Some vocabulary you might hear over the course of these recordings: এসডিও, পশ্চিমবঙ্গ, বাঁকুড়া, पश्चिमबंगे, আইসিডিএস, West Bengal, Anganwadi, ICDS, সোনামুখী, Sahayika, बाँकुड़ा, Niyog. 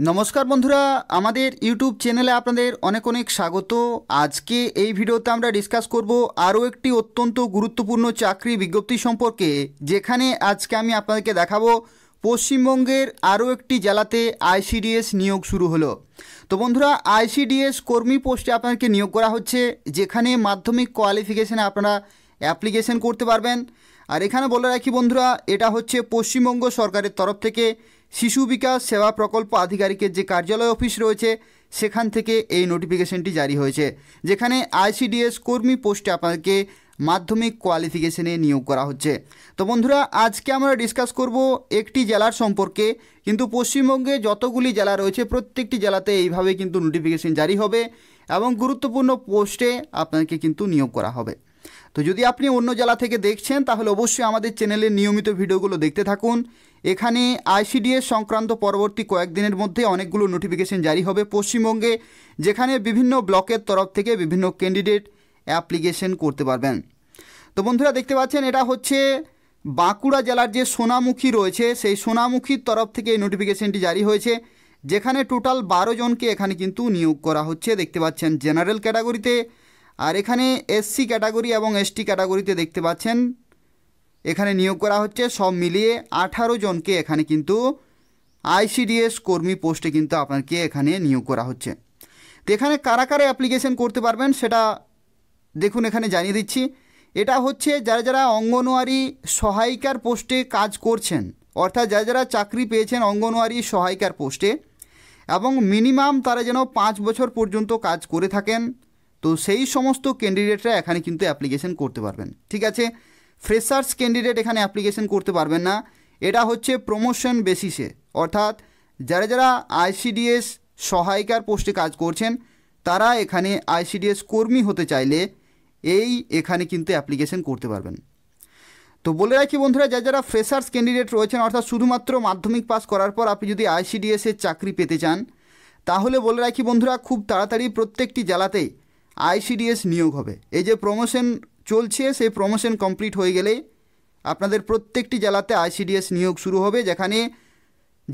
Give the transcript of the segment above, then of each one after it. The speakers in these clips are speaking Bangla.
नमस्कार बंधुरा आमादेर यूट्यूब चैनेले आपनादेर अनेक अनेक स्वागत। आज के एई भिडियोते आमरा डिसकास करब आरो एकटी अत्यंत गुरुत्वपूर्ण चाकरी विज्ञप्ति सम्पर्के, जेखाने आजके आमी आपनादेरके देखाबो पश्चिमबंगेर आरो एकटी जेलाते आईसीडीएस नियोग शुरू हलो। तो बंधुरा आईसीडीएस कर्मी पोस्टे आपनादेरके नियोग करा होच्छे, जेखाने माध्यमिक क्वालिफिकेशने आपनारा অ্যাপ্লিকেশন করতে পারবেন। আর এখানে বলে রাখি বন্ধুরা, এটা হচ্ছে পশ্চিমবঙ্গ সরকারের তরফ থেকে শিশু বিকাশ সেবা প্রকল্প আধিকারিকের যে কার্যালয় অফিস রয়েছে সেখান থেকে এই নোটিফিকেশনটি জারি হয়েছে, যেখানে আইসিডিএস কর্মী পোস্টে আপনাদেরকে মাধ্যমিক কোয়ালিফিকেশনে নিয়োগ করা হচ্ছে। তো বন্ধুরা আজকে আমরা ডিসকাস করব একটি জেলার সম্পর্কে, কিন্তু পশ্চিমবঙ্গে যতগুলি জেলা রয়েছে প্রত্যেকটি জেলাতে এইভাবে কিন্তু নোটিফিকেশন জারি হবে এবং গুরুত্বপূর্ণ পোস্টে আপনাদেরকে কিন্তু নিয়োগ করা হবে। तो जो अपनी अन्य जिला देखें तो अवश्य हमारे चैनल नियमित भिडियोगुलो देखते थाकुन। एखाने आईसीडीएस संक्रांत परवर्ती कयेक दिनेर मध्य अनेकगुलो नोटिफिकेशन जारी होबे पश्चिमबंगे, जेखाने विभिन्न ब्लकेर तरफ थेके विभिन्न कैंडिडेट एप्लीकेशन करते पारबेन। तो बंधुरा देखते पाच्छेन एटा होच्छे बाँकुड़ा जिलार जे सोनामुखी रयेछे सेई सोनामुखीर तरफ थेके नोटिफिकेशनटी जारी हयेछे, जेखाने टोटाल 12 जनके एखाने किन्तु नियोग करा होच्छे। देखते पाच्छेन जेनारेल क्याटागरिते और एखाने एससी कैटागरि और एसटी कैटागरिते देखते पाच्छेन एखाने नियोग करा होच्छे। सब मिलिए 18 जन के एखाने किन्तु आईसीडीएस कर्मी पोस्टे किन्तु आपनादेरके एखाने नियोग करा होच्छे। तो एखाने कारा कारा एप्लीकेशन करते पारबेन सेटा देखुन एखाने जानिये दिच्छि। एटा होच्छे जारा जारा अंगनवाड़ी सहायिकार पोस्टे काज करछेन, अर्थात जारा जारा चाकरी पेयेछेन अंगनवाड़ी सहायिकार पोस्टे एबं मिनिमाम तारा जेन 5 বছর पर्यन्त काज करे थाकेन, तो सेई समस्त कैंडिडेटरा एखाने किन्तु एप्लीकेशन करते पारबेन। ठीक आछे, फ्रेशार्स कैंडिडेट एखाने एप्लीकेशन करते पारबेन ना। एटा होच्छे प्रमोशन बेसिसे, अर्थात जारा जारा आईसीडीएस सहायिकार पोस्टे काज करछेन तारा एखाने आईसीडीएस कर्मी होते चाइले एई एखाने किन्तु एप्लीकेशन करते पारबेन। तो बोले राखी बंधुरा जारा जारा फ्रेशार्स कैंडिडेट रयेछेन, अर्थात शुधुमात्र माध्यमिक पास करार पर आपनि जोदि आईसीडीएस एर चाकरी पेते चान ताहले बोले राखी बंधुरा खूब ताड़ाताड़ी प्रत्येकटी जेलातेई आईसीडीएस नियोग होबे। एई जे प्रमोशन चलछे सेई प्रमोशन कमप्लीट हो गेले आपनादेर प्रत्येकटी जेलाते आईसीडीएस नियोग शुरू होबे, जेखाने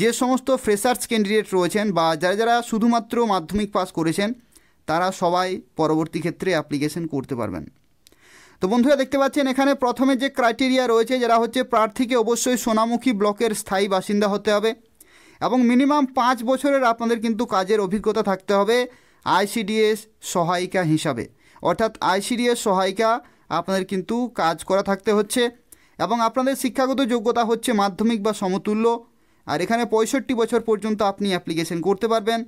जे समस्त फ्रेशार्स कैंडिडेट रयेछेन बा जारा जारा शुधुमात्र माध्यमिक पास करेछेन तारा सबाई परवर्ती क्षेत्रे एप्लीकेशन करते पारबेन। तो बंधुरा देखते पाच्छेन एखाने प्रथमे जे क्राइटेरिया रयेछे जेटा होच्छे प्रार्थीके अवश्यई सोनामुखी ब्लकेर स्थायी बासिंदा होते होबे एबं मिनिमाम 5 বছরের आपनादेर किन्तु काजेर अभिज्ञता थाकते होबे आईसीडीएस सहायिका हिसाबे, अर्थात आईसीडीएस सहायिका आपनादेर किन्तु काज करा थाकते होच्छे एबं आपनादेर शिक्षागत योग्यता होच्छे माध्यमिक बा समतुल्य। और एखाने 65 বছর पर्यन्त आपनि एप्लीकेशन करते पारबेन।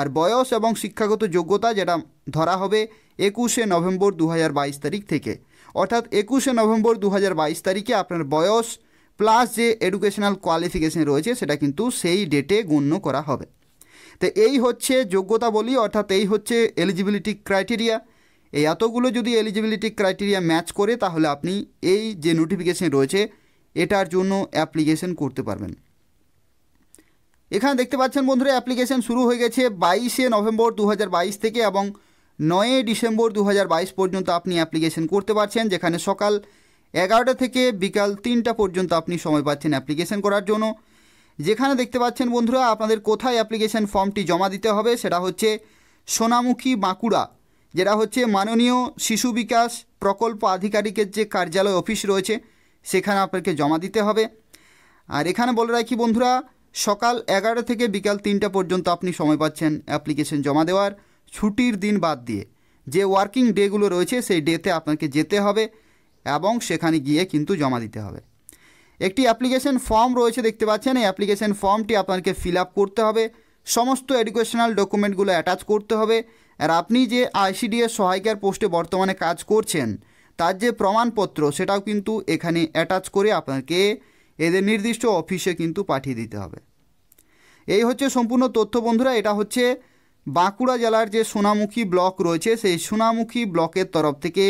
और बयस एबं शिक्षागत योग्यता जेटा धरा होबे 21শে নভেম্বর 2022 तारिख थेके, अर्थात 21শে নভেम्बर 2022 तारिखे आपनार बयस प्लस जे एडुकेशनल क्वालिफिकेशन रयेछे सेटा किन्तु सेई डेटे गण्य करा होबे। तो यही हे योग्यता बलि, अर्थात यही हे एलिजिबिलिटी क्राइटेरिया। यतगुलो जो एलिजिबिलिटी क्राइटेरिया मैच करे ताहले आपनी ये नोटिफिकेशन रयेछे एटार जोन्नो एप्लीकेशन करते पारबेन। एखाने देखते पाच्छेन बंधुरा एप्लीकेशन शुरू हो गेछे 22শে নভেম্বর 2022 थेके एबं 9ই ডিसेम्बर 2022 पर्यन्त आपनी एप्लीकेशन करते पारछेन, जेखाने सकाल 11टा थेके बिकाल 3टा पर्यन्त आपनी समय पाच्छेन एप्लीकेशन करार जोन्नो। যেখানে দেখতে পাচ্ছেন বন্ধুরা আপনাদের কোথায় অ্যাপ্লিকেশন ফর্মটি জমা দিতে হবে সেটা হচ্ছে সোনামুখী বাঁকুড়া, যেটা হচ্ছে মাননীয় শিশু বিকাশ প্রকল্প আধিকারিকের যে কার্যালয় অফিস রয়েছে সেখানে আপনাকে জমা দিতে হবে। আর এখানে বলে রাখি বন্ধুরা সকাল 11টা থেকে বিকাল 3টা পর্যন্ত আপনি সময় পাচ্ছেন অ্যাপ্লিকেশন জমা দেওয়ার, ছুটির দিন বাদ দিয়ে। যে ওয়ার্কিং ডেগুলো রয়েছে সেই ডেতে আপনাকে যেতে হবে এবং সেখানে গিয়ে কিন্তু জমা দিতে হবে। एक एप्लीकेशन फर्म रही है देखते पाच्छेन, एप्लीकेशन फर्मटी आपनादेरके फिल आप करते होबे, समस्त एडुकेशनल डकुमेंटगुलो अटैच करते होबे। और आपनी जे आईसीडीएस सहायिकार पोस्टे बर्तमाने काज करछेन तार जे प्रमाणपत्र सेटाओ किन्तु एखाने अटैच करे आपनादेरके एदेर निर्दिष्ट अफिसे किन्तु पाठिये दिते होबे। एई होच्छे सम्पूर्ण तथ्य बंधुरा। एटा होच्छे बाँकुड़ा जेलार जे सोनामुखी ब्लक रयेछे सेई सोनामुखी ब्लकेर तरफ थेके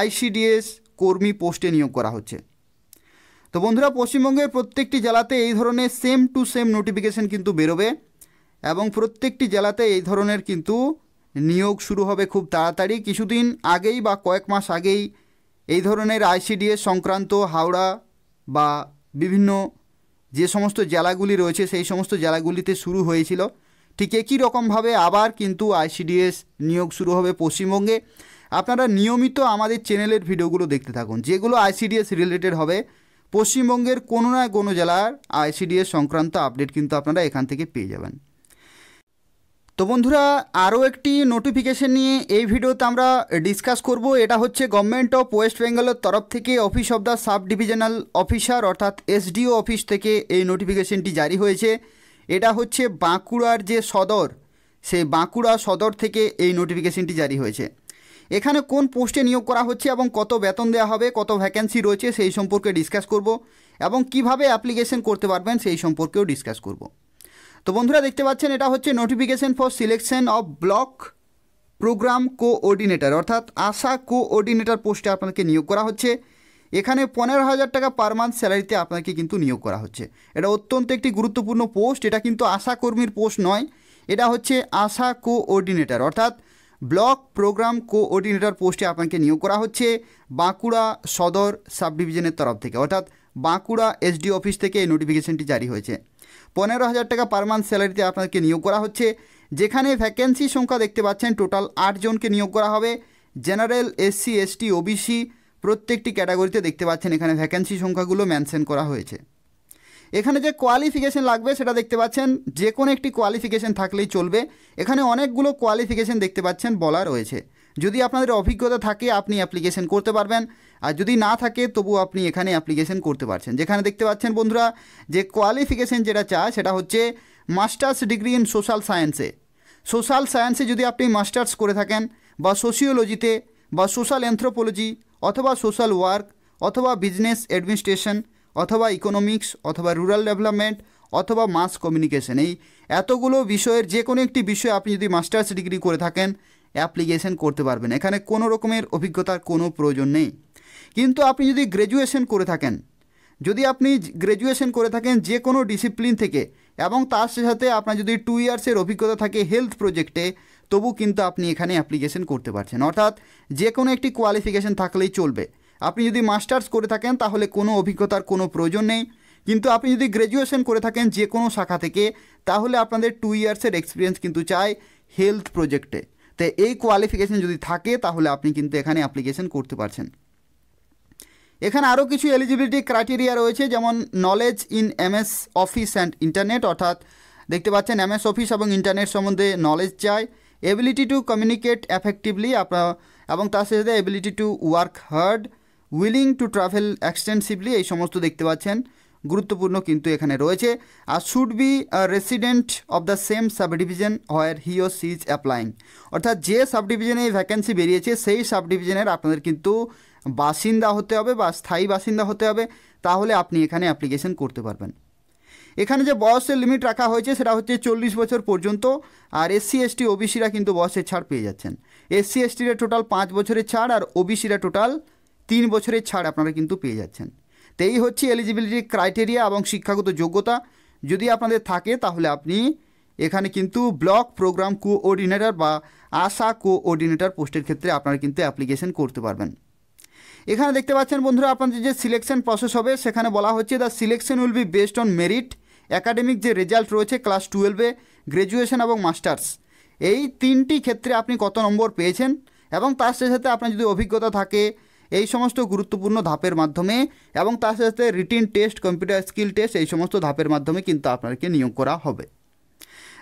आईसीडीएस कर्मी पोस्टे नियोग करा होच्छे। तो बंधुरा पश्चिमबंगेर प्रत्येकटी जेलाते एई धरनेर सेम टू सेम नोटिफिकेशन किन्तु बेरोबे एबं प्रत्येकटी जेलाते एई धरनेर किन्तु नियोग शुरू होबे खूब ताड़ाताड़ी। किछुदिन आगेई बा कयेक मास आगेई एई धरनेर आईसीडीएस संक्रांत हावड़ा बा विभिन्न যে সমস্ত জেলাগুলি রয়েছে সেই সমস্ত জেলাগুলিতে শুরু হয়েছিল। ঠিক একই রকমভাবে আবার কিন্তু আইসিডিএস নিয়োগ শুরু হবে পশ্চিমবঙ্গে। আপনারা নিয়মিত আমাদের চ্যানেলের ভিডিওগুলো দেখতে থাকুন, যেগুলো আইসিডিএস রিলেটেড হবে। পশ্চিমবঙ্গের কোনো না কোনো জেলার আইসিডিএস সংক্রান্ত আপডেট কিন্তু আপনারা এখান থেকে পেয়ে যাবেন। তো বন্ধুরা, আরও একটি নোটিফিকেশান নিয়ে এই ভিডিওতে আমরা ডিসকাস করব। এটা হচ্ছে গভর্নমেন্ট অফ ওয়েস্ট বেঙ্গলের তরফ থেকে office of the sub divisional officer অর্থাৎ এসডিও অফিস থেকে এই নোটিফিকেশানটি জারি হয়েছে। এটা হচ্ছে বাঁকুড়ার যে সদর, সেই বাঁকুড়া সদর থেকে এই নোটিফিকেশানটি জারি হয়েছে। এখানে কোন পোস্টে নিয়োগ করা হচ্ছে এবং কত বেতন দেওয়া হবে, কত ভ্যাকেন্সি রয়েছে সেই সম্পর্কে ডিসকাস করব এবং কিভাবে অ্যাপ্লিকেশন করতে পারবেন সেই সম্পর্কেও ডিসকাস করব। তো বন্ধুরা দেখতে পাচ্ছেন, এটা হচ্ছে notification for selection of block programme coordinator অর্থাৎ আশা কোঅর্ডিনেটর পোস্টে আপনাকে নিয়োগ করা হচ্ছে। এখানে 15,000 টাকা পার মান্থ স্যালারিতে আপনাকে কিন্তু নিয়োগ করা হচ্ছে। এটা অত্যন্ত একটি গুরুত্বপূর্ণ পোস্ট। এটা কিন্তু আশা কর্মীর পোস্ট নয়, এটা হচ্ছে আশা কোঅর্ডিনেটর অর্থাৎ ব্লক প্রোগ্রাম কোঅর্ডিনেটর পোস্টে আপনাকে নিয়োগ করা হচ্ছে বাঁকুড়া সদর সাব ডিভিশনের তরফ থেকে অর্থাৎ বাঁকুড়া এসডি অফিস থেকে এই নোটিফিকেশানটি জারি হয়েছে। 15,000 টাকা পার মান্থ স্যালারিতে আপনাকে নিয়োগ করা হচ্ছে, যেখানে ভ্যাকেন্সি সংখ্যা দেখতে পাচ্ছেন টোটাল 8 জনকে নিয়োগ করা হবে। জেনারেল, এসসি, এসটি, ওবিসি প্রত্যেকটি ক্যাটাগরিতে দেখতে পাচ্ছেন এখানে ভ্যাকেন্সি সংখ্যাগুলো মেনশন করা হয়েছে। এখানে যে কোয়ালিফিকেশান লাগবে সেটা দেখতে পাচ্ছেন, যে কোনো একটি কোয়ালিফিকেশান থাকলেই চলবে। এখানে অনেকগুলো কোয়ালিফিকেশান দেখতে পাচ্ছেন বলা রয়েছে। যদি আপনাদের অভিজ্ঞতা থাকে আপনি অ্যাপ্লিকেশান করতে পারবেন, আর যদি না থাকে তবু আপনি এখানে অ্যাপ্লিকেশান করতে পারছেন। যেখানে দেখতে পাচ্ছেন বন্ধুরা, যে কোয়ালিফিকেশান যেটা চায় সেটা হচ্ছে মাস্টার্স ডিগ্রি ইন সোশ্যাল সায়েন্সে। সোশ্যাল সায়েন্সে যদি আপনি মাস্টার্স করে থাকেন বা সোশিওলজিতে বা সোশ্যাল অ্যানথ্রোপোলজি অথবা সোশ্যাল ওয়ার্ক অথবা বিজনেস অ্যাডমিনিস্ট্রেশন অথবা ইকোনমিক্স অথবা রুরাল ডেভেলপমেন্ট অথবা মাস কমিউনিকেশন, এই এতগুলো বিষয়ের যে কোনো একটি বিষয়ে আপনি যদি মাস্টার্স ডিগ্রি করে থাকেন অ্যাপ্লিকেশন করতে পারবেন। এখানে কোনো রকমের অভিজ্ঞতার কোনো প্রয়োজন নেই। কিন্তু আপনি যদি গ্র্যাজুয়েশন করে থাকেন, যে কোনো ডিসিপ্লিন থেকে এবং তার সাথে আপনার যদি 2 ইয়ার্সের অভিজ্ঞতা থাকে হেলথ প্রজেক্টে, তবু কিন্তু আপনি এখানে অ্যাপ্লিকেশন করতে পারছেন। অর্থাৎ যে কোনো একটি কোয়ালিফিকেশন থাকলেই চলবে। আপনি যদি মাস্টার্স করে থাকেন তাহলে কোনো অভিজ্ঞতার কোনো প্রয়োজন নেই, কিন্তু আপনি যদি গ্র্যাজুয়েশন করে থাকেন যে কোনো শাখা থেকে তাহলে আপনাদের 2 ইয়ার্সের এক্সপিরিয়েন্স কিন্তু চাই হেলথ প্রজেক্টে। তো এই কোয়ালিফিকেশান যদি থাকে তাহলে আপনি কিন্তু এখানে অ্যাপ্লিকেশান করতে পারছেন। এখানে আরও কিছু এলিজিবিলিটি ক্রাইটেরিয়া রয়েছে, যেমন knowledge in MS office and internet অর্থাৎ দেখতে পাচ্ছেন এমএস অফিস এবং ইন্টারনেট সম্বন্ধে নলেজ চাই। এবিলিটি টু কমিউনিকেট এফেক্টিভলি এবং তার সাথে ability to work hard, willing to travel extensively, এই সমস্ত দেখতে পাচ্ছেন গুরুত্বপূর্ণ কিন্তু এখানে রয়েছে। আর should be resident of the same subdivision where he or she is applying অর্থাৎ যে সাবডিভিশনে এই ভ্যাকেন্সি বেরিয়েছে সেই সাবডিভিশনের আপনাদের কিন্তু বাসিন্দা হতে হবে বা স্থায়ী বাসিন্দা হতে হবে, তাহলে আপনি এখানে অ্যাপ্লিকেশন করতে পারবেন। এখানে যে বয়সের লিমিট রাখা হয়েছে সেটা হচ্ছে 40 বছর পর্যন্ত। আর এসসি, এসটি, ওবিসিরা কিন্তু বয়সের ছাড় পেয়ে যাচ্ছেন। এসসি, এসটিরা টোটাল 5 বছরের ছাড় আর ওবিসিরা টোটাল 3 বছরের ছাড় আপনারা কিন্তু পেয়ে যাচ্ছেন। তো এই হচ্ছে এলিজিবিলিটি ক্রাইটেরিয়া এবং শিক্ষাগত যোগ্যতা যদি আপনাদের থাকে তাহলে আপনি এখানে কিন্তু ব্লক প্রোগ্রাম কোঅর্ডিনেটর বা আশা কোঅর্ডিনেটর পোস্টের ক্ষেত্রে আপনারা কিন্তু অ্যাপ্লিকেশন করতে পারবেন। এখানে দেখতে পাচ্ছেন বন্ধুরা, আপনাদের যে সিলেকশন প্রসেস হবে সেখানে বলা হচ্ছে the selection will be based on merit, academic যে রেজাল্ট রয়েছে ক্লাস 12-এ, গ্র্যাজুয়েশন এবং মাস্টার্স, এই 3টি ক্ষেত্রে আপনি কত নম্বর পেয়েছেন এবং তার সাথে আপনার যদি অভিজ্ঞতা থাকে এই সমস্ত গুরুত্বপূর্ণ ধাপের মাধ্যমে এবং তার সাথে written test, computer skill test, এই সমস্ত ধাপের মাধ্যমে কিন্তু আপনাকে নিয়োগ করা হবে।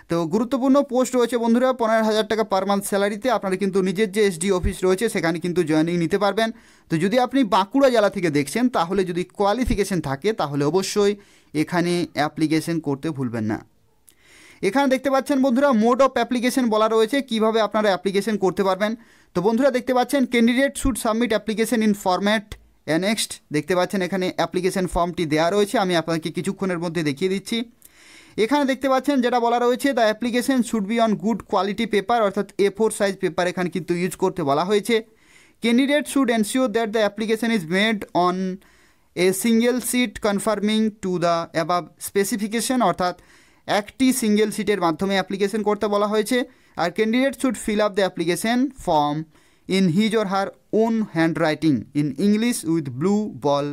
তো গুরুত্বপূর্ণ পোস্ট রয়েছে বন্ধুরা। 15,000 টাকা পার মান্থ স্যালারিতে আপনারা কিন্তু নিজের যে এসডি অফিস রয়েছে সেখানে কিন্তু জয়েনিং নিতে পারবেন। তো যদি আপনি বাঁকুড়া জেলা থেকে দেখছেন তাহলে যদি কোয়ালিফিকেশান থাকে তাহলে অবশ্যই এখানে অ্যাপ্লিকেশান করতে ভুলবেন না। এখানে দেখতে পাচ্ছেন বন্ধুরা মোড অফ অ্যাপ্লিকেশান বলা রয়েছে, কিভাবে আপনারা অ্যাপ্লিকেশান করতে পারবেন। তো বন্ধুরা দেখতে পাচ্ছেন candidate should submit application in format annexed, দেখতে পাচ্ছেন এখানে অ্যাপ্লিকেশান ফর্মটি দেওয়া রয়েছে, আমি আপনাকে কিছুক্ষণের মধ্যে দেখিয়ে দিচ্ছি। এখানে দেখতে পাচ্ছেন যেটা বলা রয়েছে the application should be on good quality paper অর্থাৎ A4 সাইজ পেপার এখানে কিন্তু ইউজ করতে বলা হয়েছে। Candidate should ensure that the application is made on a single sheet conforming to the above specification অর্থাৎ একটি সিঙ্গেল সিটের মাধ্যমে অ্যাপ্লিকেশান করতে বলা হয়েছে। আর candidate should fill up the application form in his or her own hand writing in English with blue ball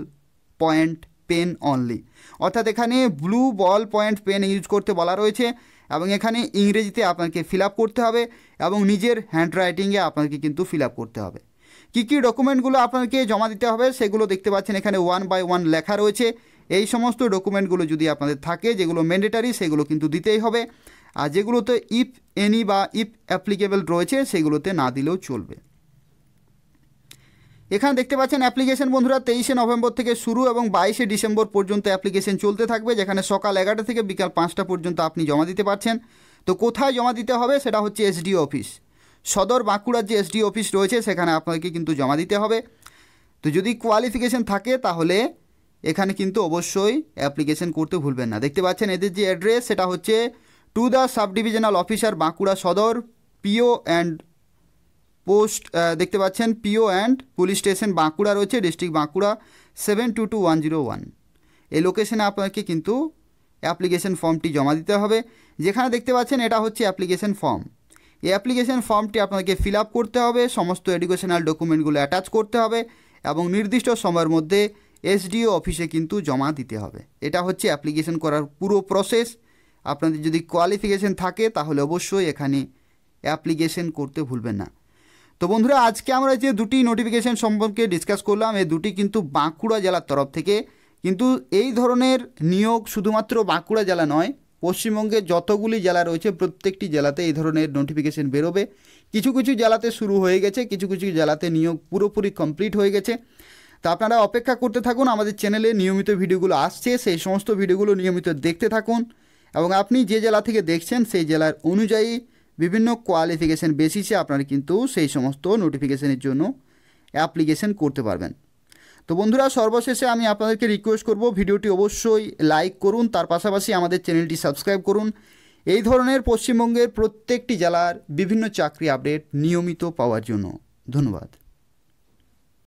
point pen only अर्थात एखाने ब्लू बल पॉइंट पेन यूज करते बला रही है और एखे इंगरेजी आपके फिलआप करते और निजे हैंड राइटिंगे आपके क्योंकि फिलआप करते कि डकुमेंटगुलो आपके जमा दीते हैं सेगुलो देखते पाच्छेन एखाने वन बाय वन लेखा रही है। এই সমস্ত ডকুমেন্টগুলো যদি আপনাদের থাকে যেগুলো ম্যান্ডেটরি সেগুলো কিন্তু দিতেই হবে আর যেগুলোতে ইফ এনি বা ইফ অ্যাপ্লিকেবল রয়েছে সেগুলোতে না দিলেও চলবে। এখানে দেখতে পাচ্ছেন অ্যাপ্লিকেশন বন্ধুরা 23শে নভেম্বর থেকে শুরু এবং 22শে ডিসেম্বর পর্যন্ত অ্যাপ্লিকেশন চলতে থাকবে যেখানে সকাল 11টা থেকে বিকাল 5টা পর্যন্ত আপনি জমা দিতে পারছেন। তো কোথায় জমা দিতে হবে সেটা হচ্ছে এসডিও অফিস সদর বাঁকুড়ার যে এসডিও অফিস রয়েছে সেখানে আপনাকে কিন্তু জমা দিতে হবে। তো যদি কোয়ালিফিকেশন থাকে তাহলে এখানে কিন্তু অবশ্যই অ্যাপ্লিকেশন করতে ভুলবেন না। দেখতে পাচ্ছেন এদের যে অ্যাড্রেস সেটা হচ্ছে to the sub divisional officer বাঁকুড়া Sadar PO and post দেখতে পাচ্ছেন PO and police station বাঁকুড়া রয়েছে ডিস্ট্রিক্ট বাঁকুড়া 722-101 এই লোকেশনে আপনাকে কিন্তু অ্যাপ্লিকেশন ফর্মটি জমা দিতে হবে। যেখানে দেখতে পাচ্ছেন এটা হচ্ছে অ্যাপ্লিকেশন ফর্ম এই অ্যাপ্লিকেশন ফর্মটি আপনাকে ফিল আপ করতে হবে সমস্ত এডুকেশনাল ডকুমেন্টগুলো অ্যাটাচ করতে হবে এবং নির্দিষ্ট সময়ের মধ্যে एसडीओ अफिसे किन्तु जमा दीते हैं। एटा होच्छे एप्लीकेशन करार पुरो प्रसेस आपनादेर जदि क्वालिफिकेशन थाके ताहले अवश्यई एखाने एप्लीकेशन करते भुलबेन ना। तो बंधुरा आजके आमरा जे दुटी नोटिफिकेशन सम्पर्के डिसकास करलाम एई दुटी किन्तु बाँकुड़ा जेलार तरफ थेके किन्तु एई धरनेर नियोग शुधुमात्र बाँकुड़ा जेला नय पश्चिमबंगे जतगुली जेला रयेछे प्रत्येकटी जेलाते एई धरनेर नोटिफिकेशन बेरोबे। किछु किछु जेलाते शुरू हये गेछे किछु किछु जेलाते नियोग पुरोपुरी कमप्लीट हये गेछे। तो আপনারা অপেক্ষা করতে থাকুন আমাদের চ্যানেলে নিয়মিত ভিডিওগুলো আসছে সেই সমস্ত ভিডিওগুলো নিয়মিত দেখতে থাকুন এবং আপনি যে জেলা থেকে দেখছেন সেই জেলার অনুযায়ী বিভিন্ন কোয়ালিফিকেশন বেসিসে আপনারা কিন্তু সেই সমস্ত নোটিফিকেশনের জন্য অ্যাপ্লিকেশন করতে পারবেন। তো বন্ধুরা সর্বশেষে আমি আপনাদেরকে রিকোয়েস্ট করব ভিডিওটি অবশ্যই লাইক করুন তার পাশাপাশি আমাদের চ্যানেলটি সাবস্ক্রাইব করুন। এই ধরনের পশ্চিমবঙ্গের প্রত্যেকটি জেলার বিভিন্ন চাকরি আপডেট নিয়মিত পাওয়ার জন্য ধন্যবাদ।